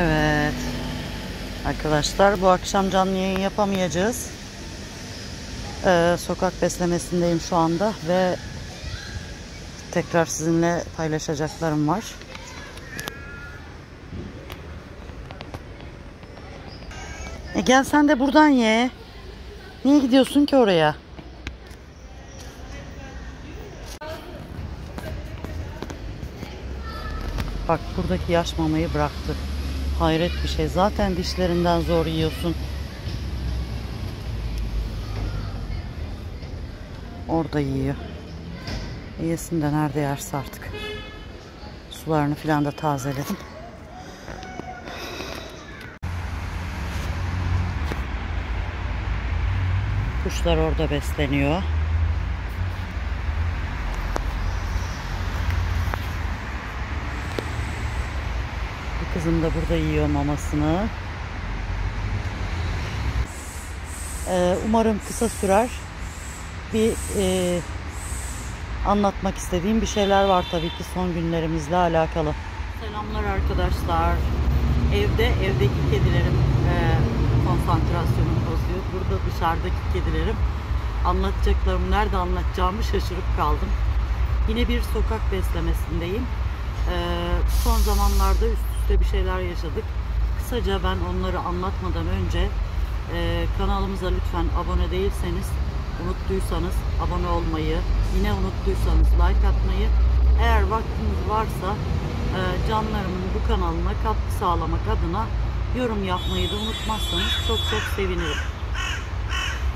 Evet. Arkadaşlar bu akşam canlı yayın yapamayacağız. Sokak beslemesindeyim şu anda ve tekrar sizinle paylaşacaklarım var. Gel sen de buradan ye. Niye gidiyorsun ki oraya? Bak buradaki yaş mamayı bıraktı. Hayret bir şey. Zaten dişlerinden zor yiyorsun. Orada yiyor. Yesin de nerede yerse artık. Sularını filan da tazeledim. Kuşlar orada besleniyor. Bu kızım da burada yiyor mamasını. Umarım kısa sürer. Bir anlatmak istediğim bir şeyler var tabii ki son günlerimizle alakalı. Selamlar arkadaşlar. Evdeki kedilerim konsantrasyonumu bozuyor. Burada dışarıdaki kedilerim. Anlatacaklarımı nerede anlatacağımı şaşırıp kaldım. Yine bir sokak beslemesindeyim. Son zamanlarda üst üste bir şeyler yaşadık. Kısaca ben onları anlatmadan önce kanalımıza lütfen abone değilseniz, unuttuysanız abone olmayı, yine unuttuysanız like atmayı, eğer vaktiniz varsa canlarımın bu kanalına katkı sağlamak adına yorum yapmayı da unutmazsanız çok çok sevinirim.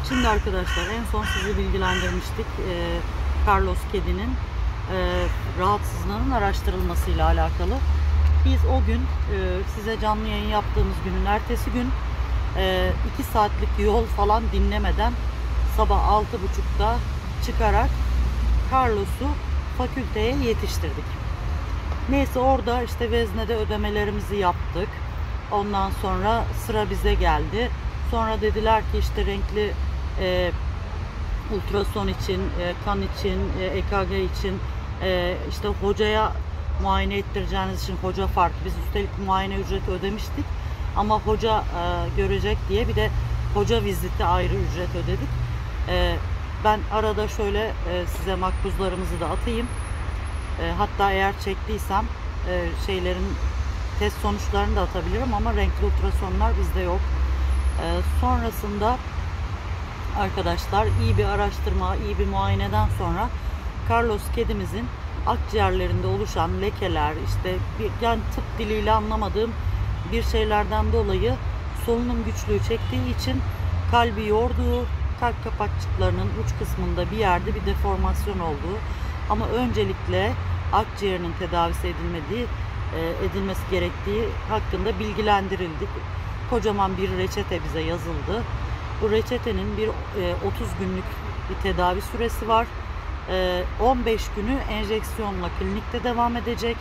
Şimdi arkadaşlar en son sizi bilgilendirmiştik. Carlos Kedi'nin rahatsızlığının araştırılmasıyla alakalı. Biz o gün size canlı yayın yaptığımız günün ertesi gün 2 saatlik yol falan dinlemeden sabah 6.30'da çıkarak Carlos'u fakülteye yetiştirdik. Neyse orada işte veznede ödemelerimizi yaptık. Ondan sonra sıra bize geldi. Sonra dediler ki işte renkli ultrason için, kan için, EKG için işte hocaya muayene ettireceğiniz için hoca farklı. Biz üstelik muayene ücreti ödemiştik. Ama hoca görecek diye bir de hoca viziti ayrı ücret ödedik. Ben arada şöyle size makbuzlarımızı da atayım. Hatta eğer çektiysem şeylerin test sonuçlarını da atabilirim ama renkli ultrasonlar bizde yok. Sonrasında arkadaşlar iyi bir araştırma, iyi bir muayeneden sonra Carlos kedimizin akciğerlerinde oluşan lekeler, işte yani tıp diliyle anlamadığım bir şeylerden dolayı solunum güçlüğü çektiği için kalbi yorduğu, kalp kapakçıklarının uç kısmında bir yerde bir deformasyon olduğu ama öncelikle akciğerinin tedavisi edilmesi gerektiği hakkında bilgilendirildik. Kocaman bir reçete bize yazıldı. Bu reçetenin bir 30 günlük bir tedavi süresi var. 15 günü enjeksiyonla klinikte devam edecek.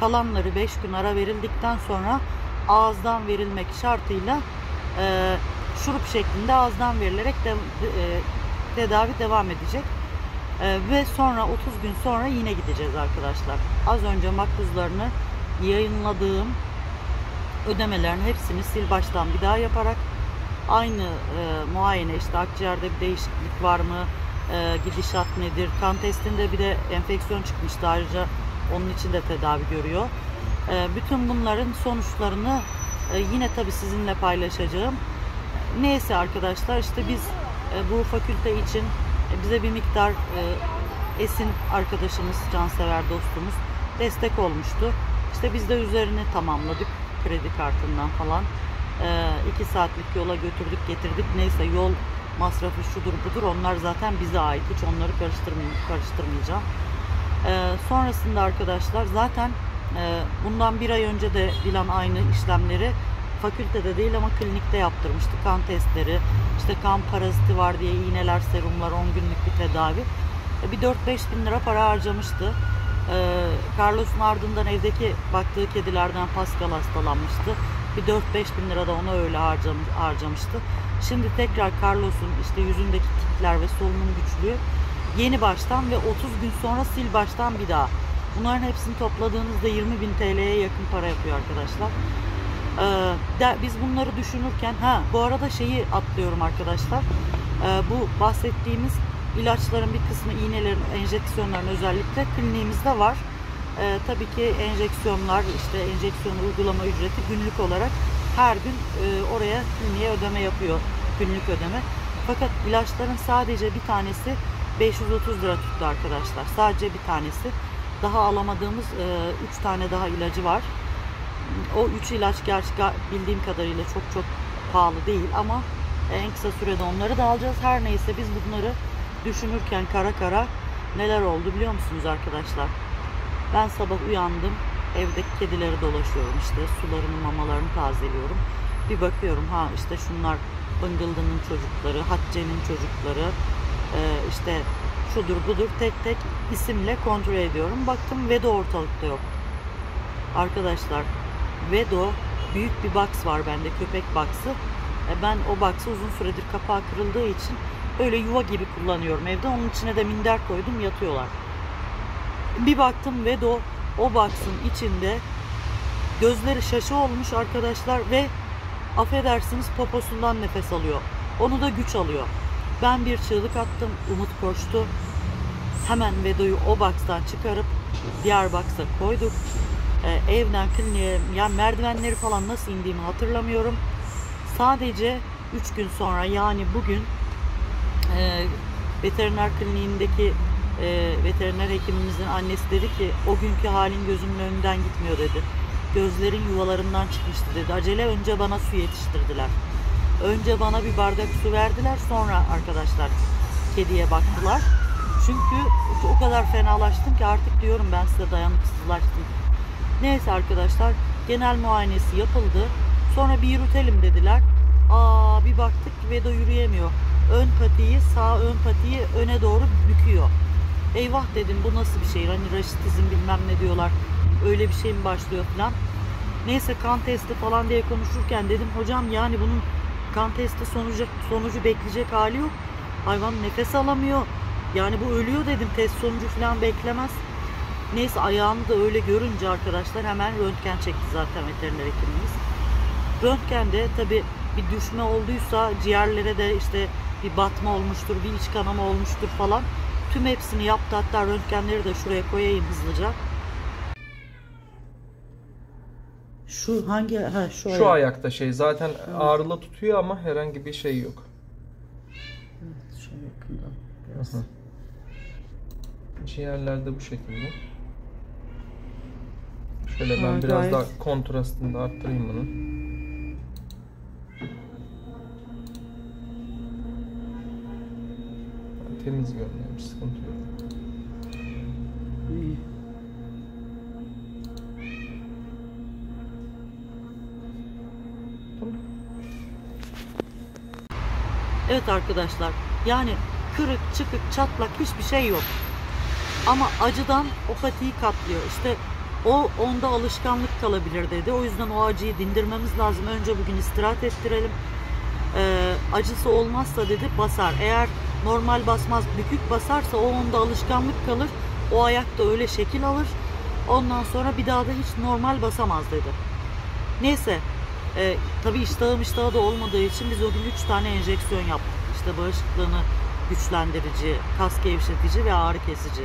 Kalanları 5 gün ara verildikten sonra ağızdan verilmek şartıyla şurup şeklinde ağızdan verilerek tedavi devam edecek. Ve sonra 30 gün sonra yine gideceğiz arkadaşlar. Az önce makbuzlarını yayınladığım ödemelerin hepsini sil baştan bir daha yaparak aynı muayene, işte akciğerde bir değişiklik var mı, gidişat nedir, kan testinde bir de enfeksiyon çıkmıştı, ayrıca onun için de tedavi görüyor. Bütün bunların sonuçlarını yine tabii sizinle paylaşacağım. Neyse arkadaşlar işte biz bu fakülte için bize bir miktar Esin arkadaşımız, cansever dostumuz destek olmuştu. İşte biz de üzerini tamamladık kredi kartından falan. 2 saatlik yola götürdük getirdik. Neyse yol masrafı şudur budur onlar zaten bize ait. Hiç onları karıştırmayacağım. Sonrasında arkadaşlar zaten bundan bir ay önce de Dilan aynı işlemleri fakültede değil ama klinikte yaptırmıştı. Kan testleri, işte kan paraziti var diye iğneler, serumlar, 10 günlük bir tedavi. Bir 4-5 bin lira para harcamıştı. Carlos'un ardından evdeki baktığı kedilerden Paskal hastalanmıştı. Bir 4-5 bin lira da ona öyle harcamıştı. Şimdi tekrar Carlos'un işte yüzündeki tikler ve solunum güçlüğü yeni baştan ve 30 gün sonra sil baştan bir daha. Bunların hepsini topladığınızda 20.000 TL'ye yakın para yapıyor arkadaşlar. Biz bunları düşünürken, bu arada şeyi atlıyorum arkadaşlar, bu bahsettiğimiz ilaçların bir kısmı, iğnelerin, enjeksiyonların özellikle kliniğimizde var. Tabii ki enjeksiyonlar, işte enjeksiyon uygulama ücreti günlük olarak her gün oraya kliniğe ödeme yapıyor, günlük ödeme. Fakat ilaçların sadece bir tanesi 530 lira tuttu arkadaşlar. Sadece bir tanesi. Daha alamadığımız 3 tane daha ilacı var. O 3 ilaç gerçekten bildiğim kadarıyla çok çok pahalı değil ama en kısa sürede onları da alacağız. Her neyse, biz bunları düşünürken kara kara neler oldu biliyor musunuz arkadaşlar? Ben sabah uyandım, evdeki kedilere dolaşıyorum, işte sularını, mamalarını tazeliyorum. Bir bakıyorum, işte şunlar Bıngıldın'ın çocukları, Hatice'nin çocukları, işte şudur budur, tek tek isimle kontrol ediyorum. Baktım VEDO ortalıkta yok. Arkadaşlar, VEDO büyük bir box var bende, köpek box'ı. Ben o box'ı uzun süredir kapağı kırıldığı için öyle yuva gibi kullanıyorum evde. Onun içine de minder koydum, yatıyorlar. Bir baktım VEDO o box'ın içinde, gözleri şaşı olmuş arkadaşlar ve affedersiniz poposundan nefes alıyor. Onu da güç alıyor. Ben bir çığlık attım, Umut koştu. Hemen VEDO'yu o box'tan çıkarıp diğer box'a koyduk. Evden kliniğe, yani merdivenleri falan nasıl indiğimi hatırlamıyorum. Sadece 3 gün sonra, yani bugün veteriner kliniğindeki veteriner hekimimizin annesi dedi ki, o günkü halin gözümün önünden gitmiyor dedi. Gözlerin yuvalarından çıkmıştı dedi. Acele önce bana su yetiştirdiler. Önce bana bir bardak su verdiler, sonra arkadaşlar kediye baktılar. Çünkü o kadar fenalaştım ki artık diyorum ben size dayanıksızlaştım. Neyse arkadaşlar, genel muayenesi yapıldı. Sonra bir yürütelim dediler. Bir baktık ki VEDO yürüyemiyor. Ön patiği, sağ ön patiği öne doğru büküyor. Eyvah dedim, bu nasıl bir şey? Hani raşitizm bilmem ne diyorlar. Öyle bir şey mi başlıyor falan. Neyse, kan testi falan diye konuşurken dedim, hocam yani bunun kan testi sonucu bekleyecek hali yok. Hayvan nefes alamıyor. Yani bu ölüyor dedim. Test sonucu falan beklemez. Neyse, ayağını da öyle görünce arkadaşlar hemen röntgen çekti zaten veteriner hekimimiz. Röntgende tabi bir düşme olduysa ciğerlere de işte bir batma olmuştur, bir iç kanama olmuştur falan. Tüm hepsini yaptı. Hatta röntgenleri de şuraya koyayım hızlıca. Şu hangi? Şu ayakta şey zaten ağrılı tutuyor ama herhangi bir şey yok. Evet, şu yakından biraz. Ciğerlerde bu şekilde. Şöyle ben biraz daha kontrastını da arttırayım bunu. Temiz görünüyor, sıkıntı yok. İyi. Tamam. Evet arkadaşlar, yani kırık, çıkık, çatlak hiçbir şey yok. Ama acıdan o patiği katlıyor. İşte o, onda alışkanlık kalabilir dedi. O yüzden o acıyı dindirmemiz lazım. Önce bugün istirahat ettirelim. Acısı olmazsa dedi basar. Eğer normal basmaz, bükük basarsa o onda alışkanlık kalır. O ayak da öyle şekil alır. Ondan sonra bir daha da hiç normal basamaz dedi. Neyse, tabii iştahı da olmadığı için biz o gün 3 tane enjeksiyon yaptık. İşte bağışıklığını güçlendirici, kas gevşetici ve ağrı kesici.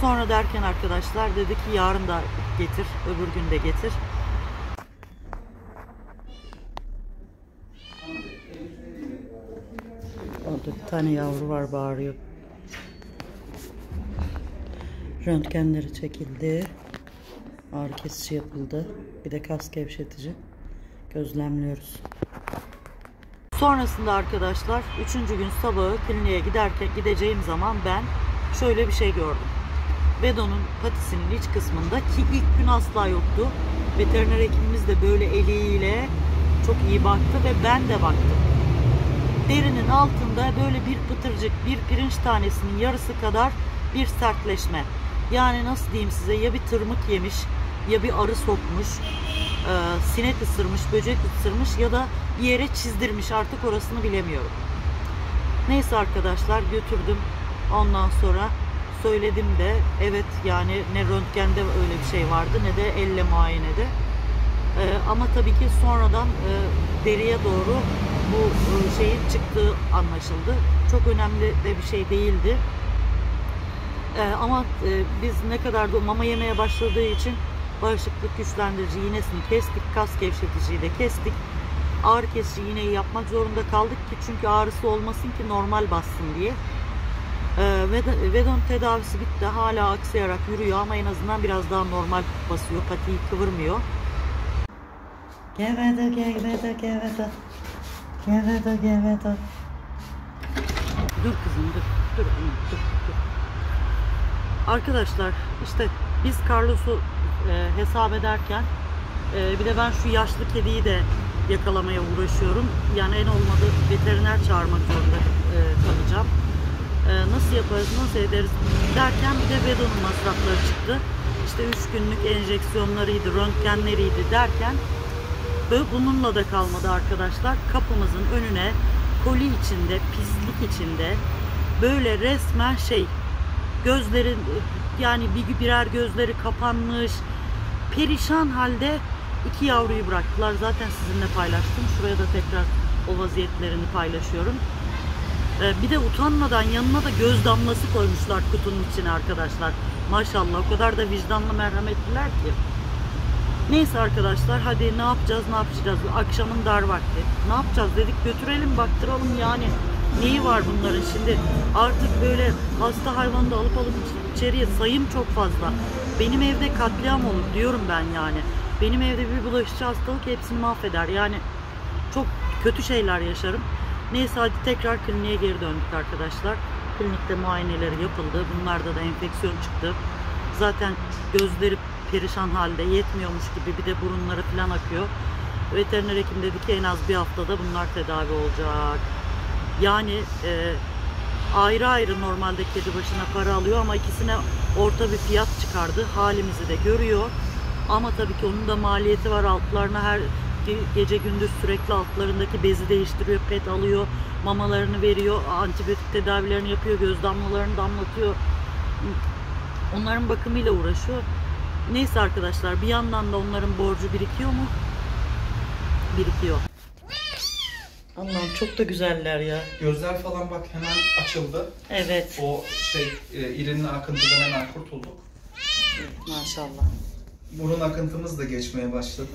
Sonra derken arkadaşlar dedi ki yarın da getir, öbür gün de getir. Bir tane yavru var, bağırıyor. Röntgenleri çekildi. Ağrı kesici yapıldı. Bir de kas gevşetici. Gözlemliyoruz. Sonrasında arkadaşlar 3. gün sabahı kliniğe gideceğim zaman ben şöyle bir şey gördüm. Bedon'un patisinin iç kısmında, ki ilk gün asla yoktu. Veteriner hekimimiz de böyle eliyle çok iyi baktı ve ben de baktım. Derinin altında böyle bir pıtırcık, bir pirinç tanesinin yarısı kadar bir sertleşme. Yani nasıl diyeyim size, ya bir tırmık yemiş, ya bir arı sokmuş, sinek ısırmış, böcek ısırmış ya da bir yere çizdirmiş, artık orasını bilemiyorum. Neyse arkadaşlar, götürdüm. Ondan sonra söyledim de, evet yani ne röntgende öyle bir şey vardı ne de elle muayenede. ama tabii ki sonradan deriye doğru bu şeyin çıktığı anlaşıldı. Çok önemli de bir şey değildi. Ama biz ne kadar da mama yemeye başladığı için bağışıklık güçlendirici iğnesini kestik, kas gevşeticiyi de kestik. Ağrı kesici iğneyi yapmak zorunda kaldık ki çünkü ağrısı olmasın ki normal bassın diye. Vedon tedavisi bitti. Hala aksayarak yürüyor ama en azından biraz daha normal basıyor. Patiyi kıvırmıyor. Gel Vedo. Dur kızım dur. Arkadaşlar işte biz Carlos'u hesap ederken bir de ben şu yaşlı kediyi de yakalamaya uğraşıyorum. Yani en olmadı veteriner çağırmak zorunda kalacağım. Nasıl yaparız, nasıl ederiz derken bir de Bedon'un masrafları çıktı. İşte 3 günlük enjeksiyonlarıydı, röntgenleriydi derken ve bununla da kalmadı arkadaşlar. Kapımızın önüne koli içinde, pislik içinde böyle resmen şey, gözlerin yani birer gözleri kapanmış, perişan halde 2 yavruyu bıraktılar. Zaten sizinle paylaştım. Şuraya da tekrar o vaziyetlerini paylaşıyorum. Bir de utanmadan yanına da göz damlası koymuşlar kutunun içine arkadaşlar. Maşallah o kadar da vicdanlı, merhametliler ki. Neyse arkadaşlar, hadi ne yapacağız? Akşamın dar vakti. Ne yapacağız dedik, götürelim baktıralım yani. Neyi var bunların şimdi? Artık böyle hasta hayvanı da alıp içeriye, sayım çok fazla. Benim evde katliam olur diyorum ben yani. Benim evde bir bulaşıcı hastalık hepsini mahveder. Yani çok kötü şeyler yaşarım. Neyse hadi tekrar kliniğe geri döndük arkadaşlar. Klinikte muayeneleri yapıldı. Bunlarda da enfeksiyon çıktı. Zaten gözleri perişan halde, yetmiyormuş gibi bir de burunları falan akıyor. Veteriner hekim dedi ki en az bir haftada bunlar tedavi olacak. Yani ayrı ayrı normalde kedi başına para alıyor ama ikisine orta bir fiyat çıkardı. Halimizi de görüyor. Ama tabii ki onun da maliyeti var. Altlarına her gece gündüz sürekli altlarındaki bezi değiştiriyor, pet alıyor, mamalarını veriyor, antibiyotik tedavilerini yapıyor, göz damlalarını damlatıyor. Onların bakımıyla uğraşıyor. Neyse arkadaşlar, bir yandan da onların borcu birikiyor mu? Birikiyor. Allah'ım çok da güzeller ya. Gözler falan bak hemen açıldı. Evet. O şey irinin akıntıdan hemen kurtulduk. Maşallah. Burun akıntımız da geçmeye başladı.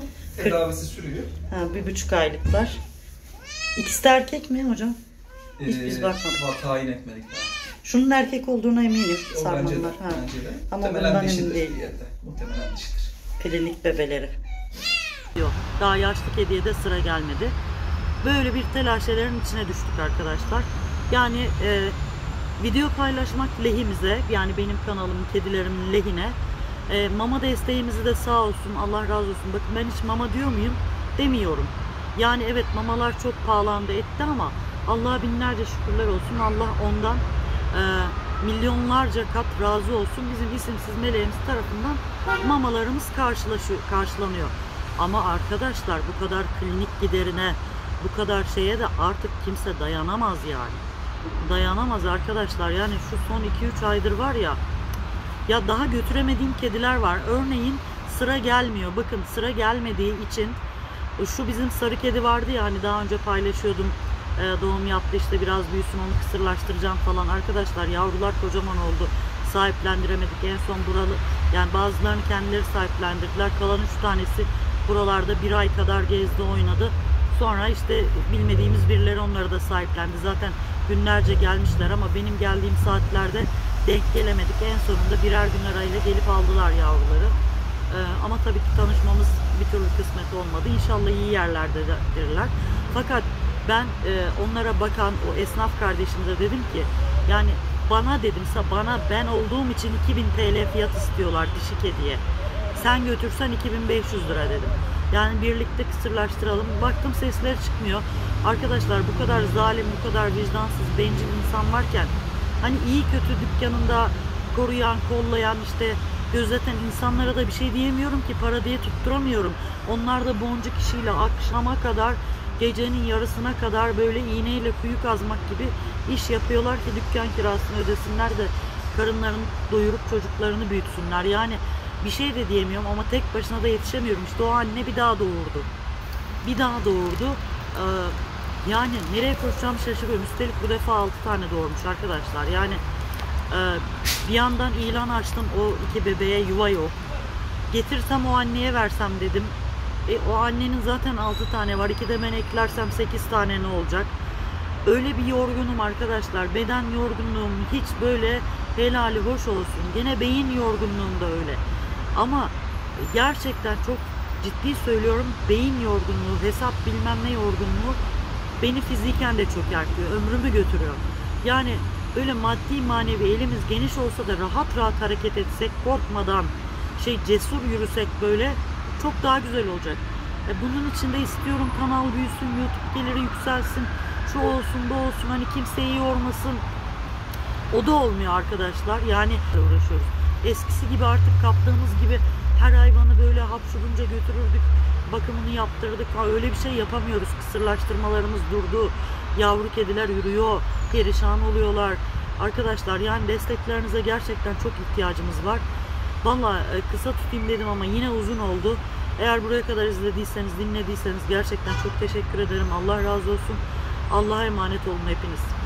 Tedavisi sürüyor. Ha, 1,5 aylıklar. İkisi de erkek mi hocam? Hiç biz bakmadık. Tayin etmedik daha. Şunun erkek olduğuna eminim. Sarmanlar. Bence de. Ama muhtemelen dişidir. Muhtemelen dişidir. Klinik bebeleri. Yok. Daha yaşlı kediye de sıra gelmedi. Böyle bir telaşelerin içine düştük arkadaşlar. Yani video paylaşmak lehimize, yani benim kanalımın, kedilerimin lehine. Mama desteğimizi de sağ olsun, Allah razı olsun. Bakın ben hiç mama diyor muyum? Demiyorum. Yani evet, mamalar çok pahalandı etti ama Allah'a binlerce şükürler olsun. Allah ondan milyonlarca kat razı olsun. Bizim isimsiz meleğimiz tarafından mamalarımız karşılanıyor. Ama arkadaşlar bu kadar klinik giderine, bu kadar şeye de artık kimse dayanamaz yani. Dayanamaz arkadaşlar. Yani şu son 2-3 aydır var ya, ya daha götüremediğim kediler var. Örneğin sıra gelmiyor. Bakın sıra gelmediği için şu bizim sarı kedi vardı ya, hani daha önce paylaşıyordum. Doğum yaptı işte, biraz büyüsün onu kısırlaştıracağım falan. Arkadaşlar yavrular kocaman oldu. Sahiplendiremedik. En son buralı, yani bazılarını kendileri sahiplendirdiler. Kalan 3 tanesi buralarda 1 ay kadar gezdi, oynadı. Sonra işte bilmediğimiz birileri onları da sahiplendi. Zaten günlerce gelmişler ama benim geldiğim saatlerde denk gelemedik. En sonunda birer gün arayla gelip aldılar yavruları. Ama tabii ki tanışmamız bir türlü kısmet olmadı. İnşallah iyi yerlerdedirler. Fakat ben onlara bakan o esnaf kardeşimize dedim ki, yani bana dedimse, bana ben olduğum için 2000 TL fiyat istiyorlar dişi kediye. Sen götürsen 2500 lira dedim. Yani birlikte kısırlaştıralım. Baktım sesleri çıkmıyor. Arkadaşlar bu kadar zalim, bu kadar vicdansız, bencil insan varken hani iyi kötü dükkanında koruyan, kollayan, işte gözeten insanlara da bir şey diyemiyorum ki, para diye tutturamıyorum. Onlar da boncuk işiyle akşama kadar, gecenin yarısına kadar böyle iğneyle kuyu kazmak gibi iş yapıyorlar ki dükkan kirasını ödesinler de karınlarını doyurup çocuklarını büyütsünler. Yani Bir şey de diyemiyorum ama tek başına da yetişemiyorum. İşte o anne bir daha doğurdu. Yani nereye koşacağım şaşırıyorum. Üstelik bu defa 6 tane doğurmuş arkadaşlar. Yani bir yandan ilan açtım, o iki bebeğe yuva yok. Getirsem o anneye versem dedim. O annenin zaten 6 tane var. 2 de ben eklersem 8 tane ne olacak? Öyle bir yorgunum arkadaşlar. Beden yorgunluğum hiç böyle helali hoş olsun. Gene beyin yorgunluğum da öyle. Ama gerçekten çok ciddi söylüyorum. Beyin yorgunluğu, hesap bilmem ne yorgunluğu beni fiziken de çökertiyor. Ömrümü götürüyor. Yani öyle maddi manevi elimiz geniş olsa da rahat rahat hareket etsek, korkmadan cesur yürüsek böyle çok daha güzel olacak. Bunun için de istiyorum kanal büyüsün, YouTube geliri yükselsin, şu olsun bu olsun, hani kimseyi yormasın. O da olmuyor arkadaşlar. Yani uğraşıyoruz. Eskisi gibi artık kaptığımız gibi her hayvanı böyle hapşurunca götürürdük, bakımını yaptırdık. Öyle bir şey yapamıyoruz. Kısırlaştırmalarımız durdu. Yavru kediler yürüyor. Perişan oluyorlar. Arkadaşlar yani desteklerinize gerçekten çok ihtiyacımız var. Vallahi kısa tutayım dedim ama yine uzun oldu. Eğer buraya kadar izlediyseniz, dinlediyseniz gerçekten çok teşekkür ederim. Allah razı olsun. Allah'a emanet olun hepiniz.